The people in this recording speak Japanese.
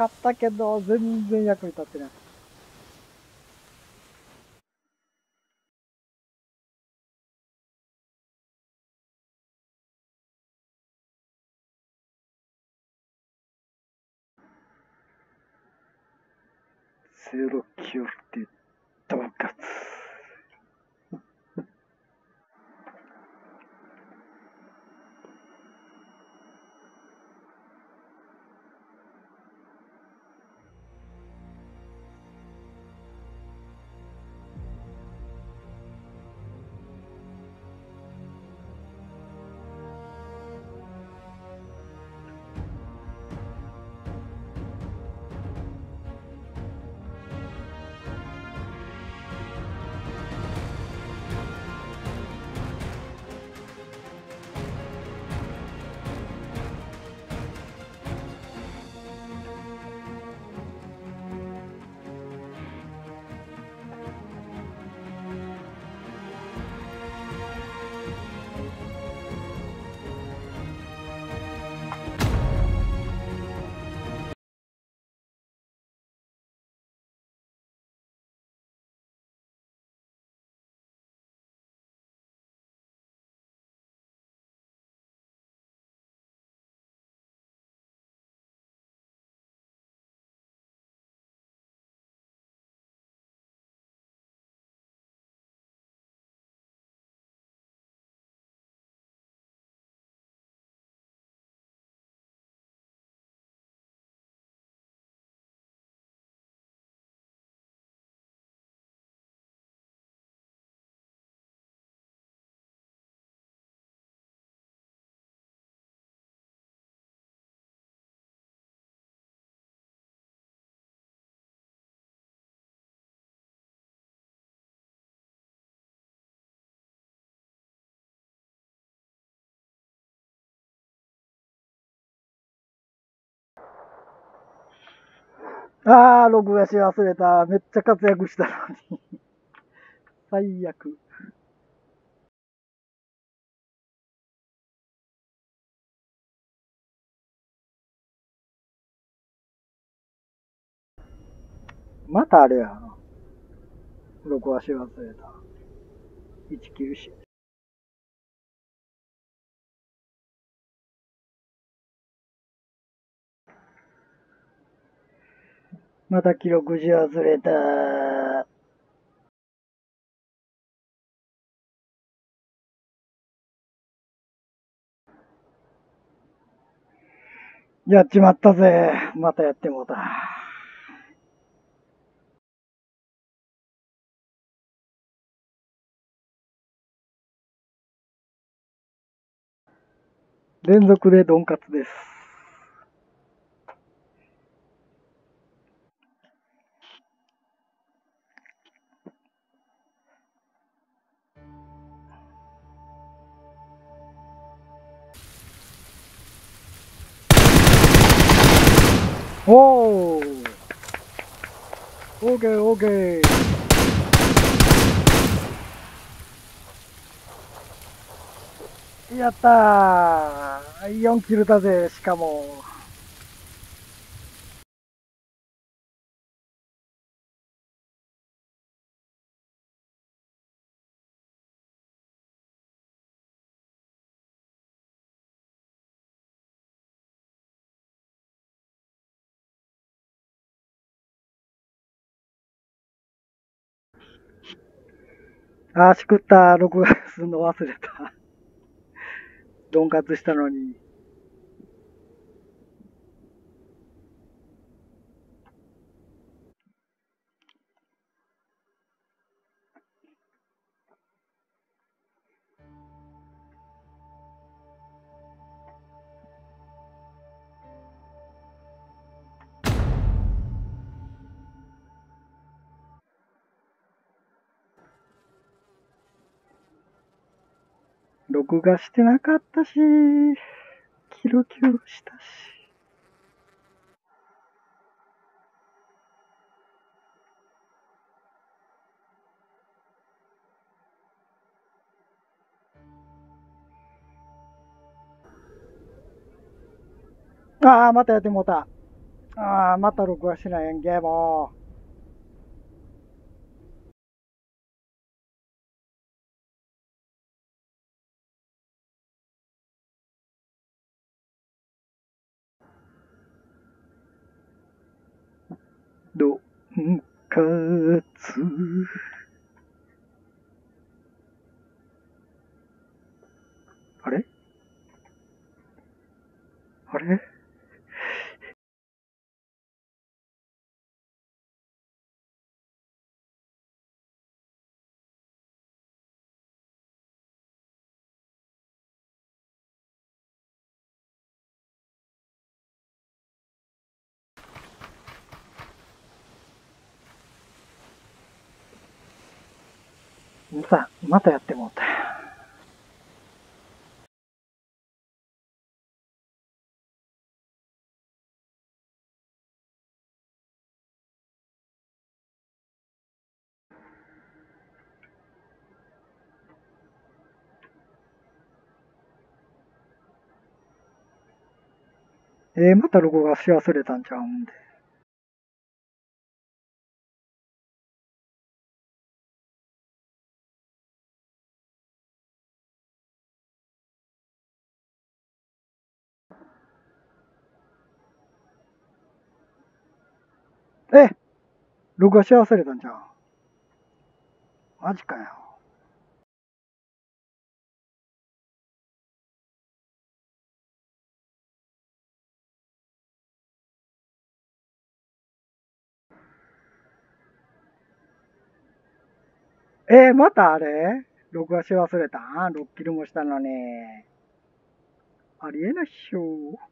かったけど、全然役に立ってない。ゼロキューティドンカツ。ああ、録画し忘れた。めっちゃ活躍したのに。最悪。またあれやな。録画し忘れた。194。また記録し忘れたー。やっちまったぜ。またやってもうた。連続でドンカツです。おー、オーケーオーケー。やったー、4キルだぜ。しかもああ、しくった。録画するの忘れた。ドンカツしたのに。録画してなかったし、キロキロしたし。ああ、またやってもうた。ああ、また録画しないやんけ、もう。どんかつあれあれさあ、またやってもうた。またロゴがし忘れたんちゃうんで。え、録画し忘れたんじゃん。マジかよ。またあれ録画し忘れたん？ 6 キルもしたのに。ありえないっしょ。